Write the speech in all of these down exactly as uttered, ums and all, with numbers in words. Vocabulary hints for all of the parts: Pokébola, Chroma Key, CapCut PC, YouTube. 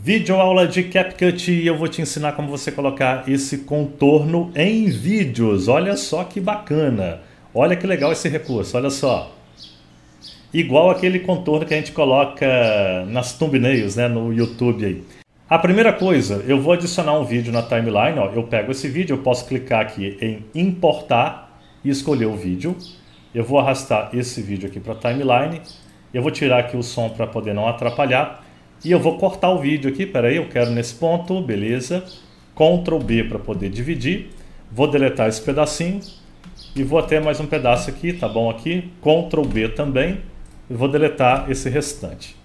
Vídeo aula de CapCut e eu vou te ensinar como você colocar esse contorno em vídeos. Olha só que bacana. Olha que legal esse recurso, olha só. Igual aquele contorno que a gente coloca nas thumbnails, né, no YouTube aí. A primeira coisa, eu vou adicionar um vídeo na timeline, ó. Eu pego esse vídeo, eu posso clicar aqui em importar e escolher o vídeo. Eu vou arrastar esse vídeo aqui para a timeline. Eu vou tirar aqui o som para poder não atrapalhar. E eu vou cortar o vídeo aqui, peraí, eu quero nesse ponto, beleza. control B para poder dividir. Vou deletar esse pedacinho. E vou até mais um pedaço aqui, tá bom aqui. control B também. E vou deletar esse restante.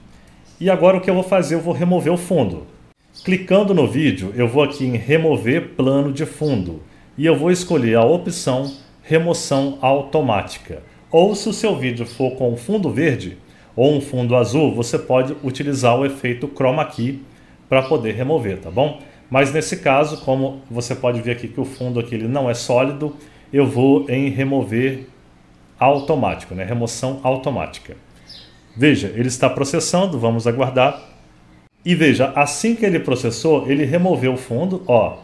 E agora o que eu vou fazer? Eu vou remover o fundo. Clicando no vídeo, eu vou aqui em remover plano de fundo. E eu vou escolher a opção remoção automática. Ou se o seu vídeo for com um fundo verde ou um fundo azul, você pode utilizar o efeito Chroma Key para poder remover, tá bom? Mas nesse caso, como você pode ver aqui que o fundo aqui ele não é sólido, eu vou em remover automático, né? Remoção automática. Veja, ele está processando, vamos aguardar. E veja, assim que ele processou, ele removeu o fundo, ó.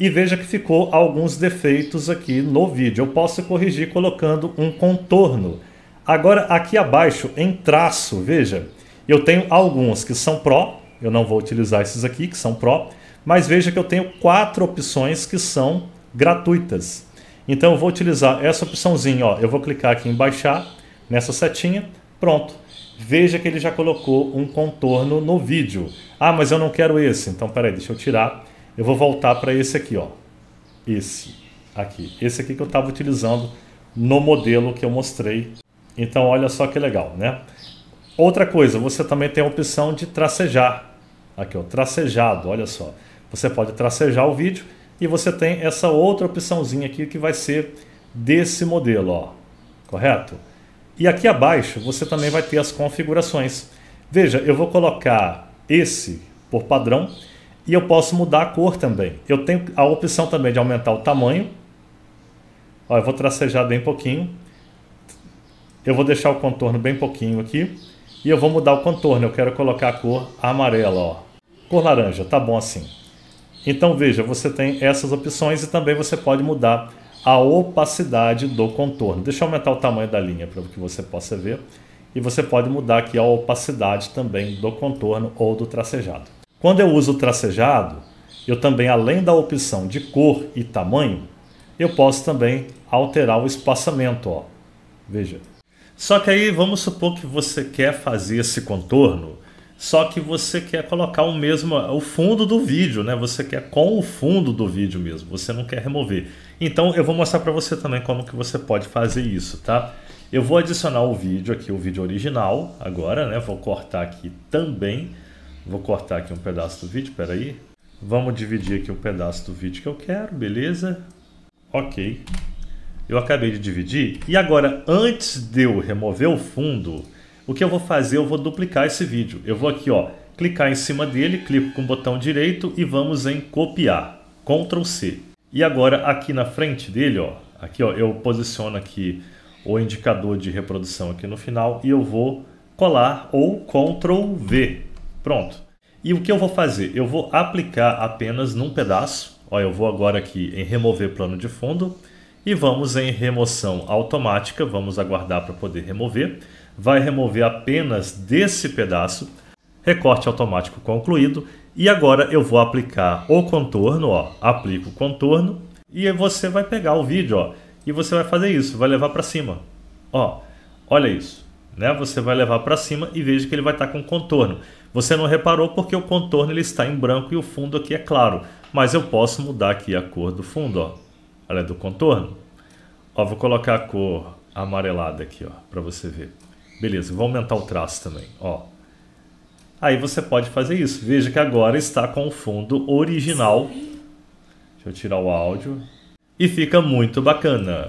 E veja que ficou alguns defeitos aqui no vídeo. Eu posso corrigir colocando um contorno. Agora aqui abaixo em traço, veja, eu tenho alguns que são pró, eu não vou utilizar esses aqui que são pró, mas veja que eu tenho quatro opções que são gratuitas. Então eu vou utilizar essa opçãozinha, ó, eu vou clicar aqui em baixar, nessa setinha, pronto. Veja que ele já colocou um contorno no vídeo. Ah, mas eu não quero esse, então peraí, deixa eu tirar, eu vou voltar para esse aqui, ó, esse aqui, esse aqui que eu estava utilizando no modelo que eu mostrei. Então olha só que legal, né? Outra coisa, você também tem a opção de tracejar. Aqui, ó, tracejado, olha só. Você pode tracejar o vídeo e você tem essa outra opçãozinha aqui que vai ser desse modelo, ó. Correto? E aqui abaixo você também vai ter as configurações. Veja, eu vou colocar esse por padrão e eu posso mudar a cor também. Eu tenho a opção também de aumentar o tamanho. Ó, eu vou tracejar bem pouquinho. Eu vou deixar o contorno bem pouquinho aqui. E eu vou mudar o contorno. Eu quero colocar a cor amarela, ó. Cor laranja, tá bom assim. Então veja, você tem essas opções e também você pode mudar a opacidade do contorno. Deixa eu aumentar o tamanho da linha para que você possa ver. E você pode mudar aqui a opacidade também do contorno ou do tracejado. Quando eu uso o tracejado, eu também, além da opção de cor e tamanho, eu posso também alterar o espaçamento, ó. Veja. Só que aí vamos supor que você quer fazer esse contorno, só que você quer colocar o mesmo, o fundo do vídeo, né? Você quer com o fundo do vídeo mesmo, você não quer remover. Então eu vou mostrar para você também como que você pode fazer isso, tá? Eu vou adicionar o vídeo aqui, o vídeo original agora, né? Vou cortar aqui também, vou cortar aqui um pedaço do vídeo, peraí. Vamos dividir aqui o pedaço do vídeo que eu quero, beleza? Ok. Eu acabei de dividir e agora antes de eu remover o fundo, o que eu vou fazer? Eu vou duplicar esse vídeo. Eu vou aqui, ó, clicar em cima dele, clico com o botão direito e vamos em copiar, control C. E agora aqui na frente dele, ó, aqui, ó, eu posiciono aqui o indicador de reprodução aqui no final e eu vou colar ou control V. Pronto. E o que eu vou fazer? Eu vou aplicar apenas num pedaço. Ó, eu vou agora aqui em remover plano de fundo. E vamos em remoção automática, vamos aguardar para poder remover. Vai remover apenas desse pedaço, recorte automático concluído. E agora eu vou aplicar o contorno, ó, aplico o contorno. E você vai pegar o vídeo, ó, e você vai fazer isso, vai levar para cima. Ó, olha isso, né? Você vai levar para cima e veja que ele vai estar com contorno. Você não reparou porque o contorno ele está em branco e o fundo aqui é claro. Mas eu posso mudar aqui a cor do fundo, ó. Olha, do contorno. Ó, vou colocar a cor amarelada aqui, ó, para você ver. Beleza, vou aumentar o traço também, ó. Aí você pode fazer isso. Veja que agora está com o fundo original. Deixa eu tirar o áudio. E fica muito bacana.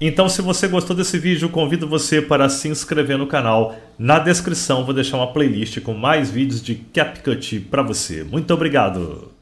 Então, se você gostou desse vídeo, convido você para se inscrever no canal. Na descrição vou deixar uma playlist com mais vídeos de CapCut para você. Muito obrigado!